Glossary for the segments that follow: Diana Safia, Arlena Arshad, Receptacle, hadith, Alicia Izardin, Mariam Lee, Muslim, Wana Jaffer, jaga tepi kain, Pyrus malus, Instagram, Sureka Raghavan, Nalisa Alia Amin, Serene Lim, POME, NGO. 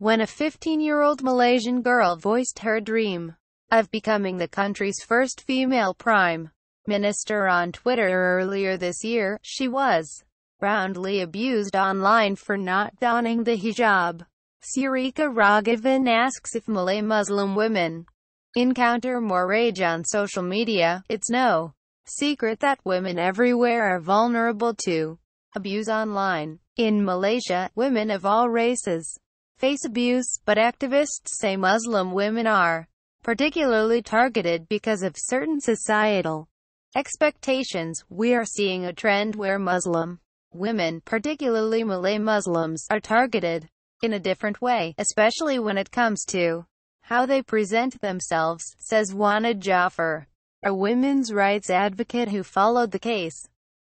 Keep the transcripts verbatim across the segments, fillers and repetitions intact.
when a fifteen-year-old Malaysian girl voiced her dream of becoming the country's first female prime minister on Twitter earlier this year. She was roundly abused online for not donning the hijab. Sureka Raghavan asks if Malay Muslim women encounter more rage on social media. It's no secret that women everywhere are vulnerable to abuse online. In Malaysia, women of all races face abuse, but activists say Muslim women are particularly targeted because of certain societal expectations. We are seeing a trend where Muslim women, particularly Malay Muslims, are targeted in a different way, especially when it comes to how they present themselves, says Wana Jaffer, a women's rights advocate who followed the case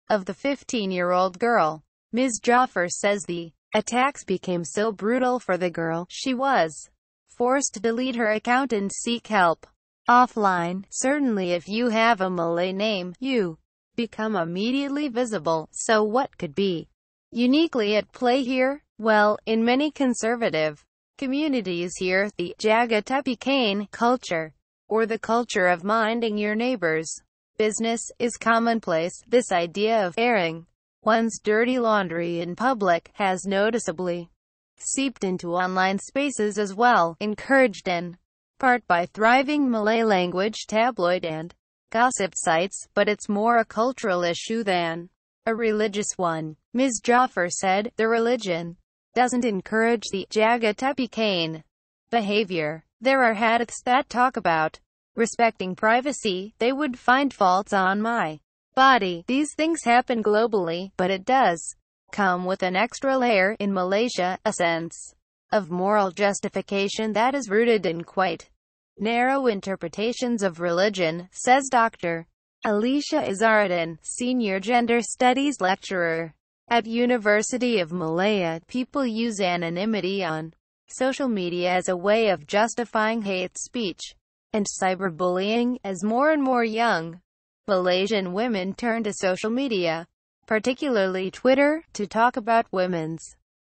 of the fifteen-year-old girl. Miz Jaffer says the attacks became so brutal for the girl, she was forced to delete her account and seek help offline. Certainly if you have a Malay name, you become immediately visible, so what could be uniquely at play here? Well, in many conservative communities here, the jaga tepi kain culture, or the culture of minding your neighbor's business, is commonplace. This idea of airing one's dirty laundry in public has noticeably seeped into online spaces as well, encouraged in part by thriving Malay language tabloid and gossip sites, but it's more a cultural issue than a religious one. Miz Jaffer said, the religion doesn't encourage the jaga tepi kain behavior. There are hadiths that talk about respecting privacy. They would find faults on my body. These things happen globally, but it does come with an extra layer in Malaysia, a sense of moral justification that is rooted in quite narrow interpretations of religion, says Doctor Alicia Izardin, senior gender studies lecturer at University of Malaya. People use anonymity on social media as a way of justifying hate speech and cyberbullying, as more and more young Malaysian women turn to social media, particularly Twitter, to talk about women's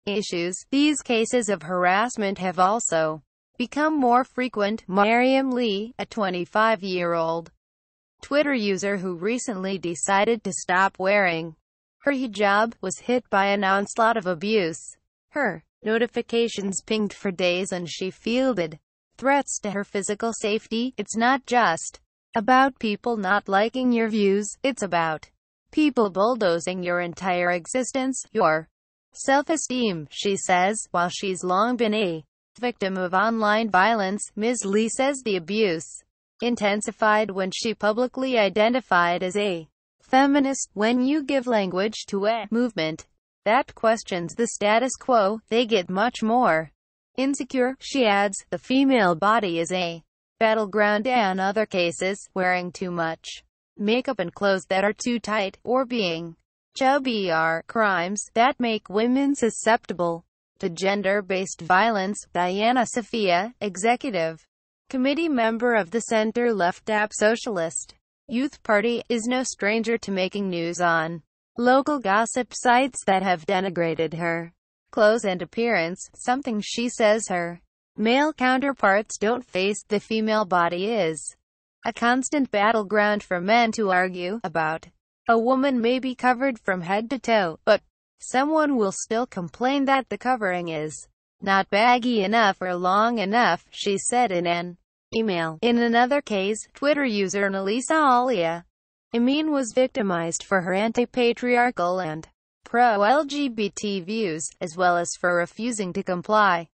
issues. These cases of harassment have also become more frequent. Mariam Lee, a twenty-five-year-old Twitter user who recently decided to stop wearing her hijab, was hit by an onslaught of abuse. Her notifications pinged for days and she fielded threats to her physical safety. It's not just about people not liking your views, it's about people bulldozing your entire existence, your self-esteem, she says. While she's long been a victim of online violence, Miz Lee says the abuse intensified when she publicly identified as a feminist. When you give language to a movement that questions the status quo, they get much more insecure, she adds. The female body is a battleground and other cases, wearing too much makeup and clothes that are too tight, or being chubby, are crimes that make women susceptible to gender-based violence. Diana Safia, executive committee member of the center-left A P Socialist Youth Party, is no stranger to making news on local gossip sites that have denigrated her clothes and appearance, something she says her male counterparts don't face. The female body is a constant battleground for men to argue about. A woman may be covered from head to toe, but someone will still complain that the covering is not baggy enough or long enough, she said in an email. In another case, Twitter user Nalisa Alia Amin was victimized for her anti-patriarchal and pro-L G B T views, as well as for refusing to comply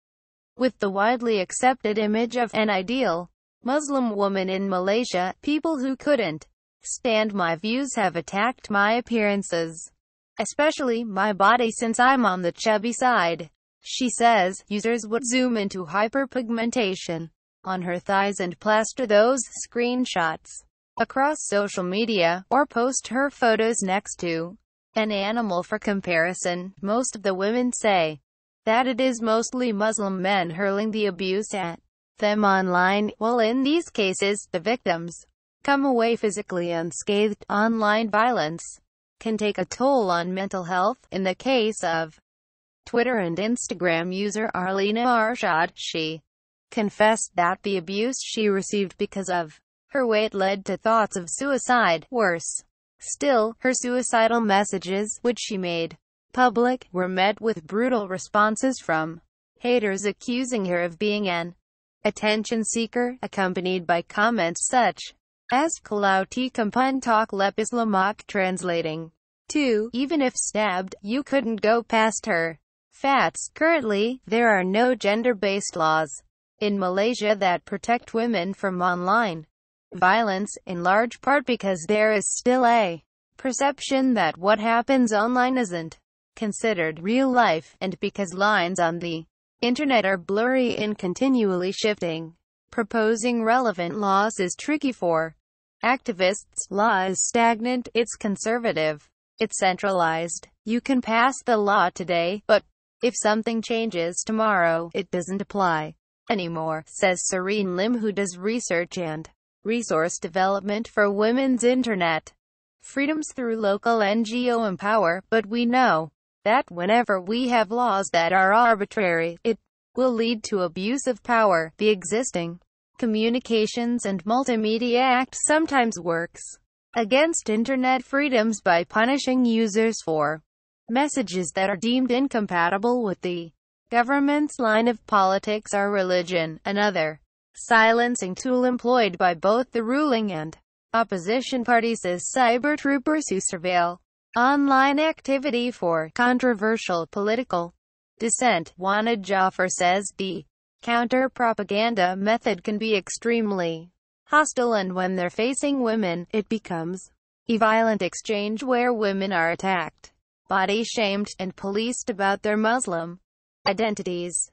with the widely accepted image of an ideal Muslim woman in Malaysia. People who couldn't stand my views have attacked my appearances, especially my body, since I'm on the chubby side, she says. Users would zoom into hyperpigmentation on her thighs and plaster those screenshots across social media, or post her photos next to an animal for comparison. Most of the women say that it is mostly Muslim men hurling the abuse at them online. While in these cases, the victims come away physically unscathed, online violence can take a toll on mental health. In the case of Twitter and Instagram user Arlena Arshad, she confessed that the abuse she received because of her weight led to thoughts of suicide. Worse still, her suicidal messages, which she made public, were met with brutal responses from haters accusing her of being an attention seeker, accompanied by comments such as "Kalauti Kampun Tok Lepis Lamak," translating to, "Even if stabbed, you couldn't go past her fats." Currently, there are no gender-based laws in Malaysia that protect women from online violence, in large part because there is still a perception that what happens online isn't considered real life, and because lines on the internet are blurry and continually shifting. Proposing relevant laws is tricky for activists. Law is stagnant, it's conservative, it's centralized. You can pass the law today, but if something changes tomorrow, it doesn't apply anymore, says Serene Lim, who does research and resource development for women's internet freedoms through local N G O Empower. But we know that whenever we have laws that are arbitrary, it will lead to abuse of power. The existing Communications and Multimedia Act sometimes works against internet freedoms by punishing users for messages that are deemed incompatible with the government's line of politics or religion, another silencing tool employed by both the ruling and opposition parties is cyber troopers who surveil online activity for controversial political dissent. Wana Jaffer says the counter-propaganda method can be extremely hostile, and when they're facing women, it becomes a violent exchange where women are attacked, body shamed, and policed about their Muslim identities.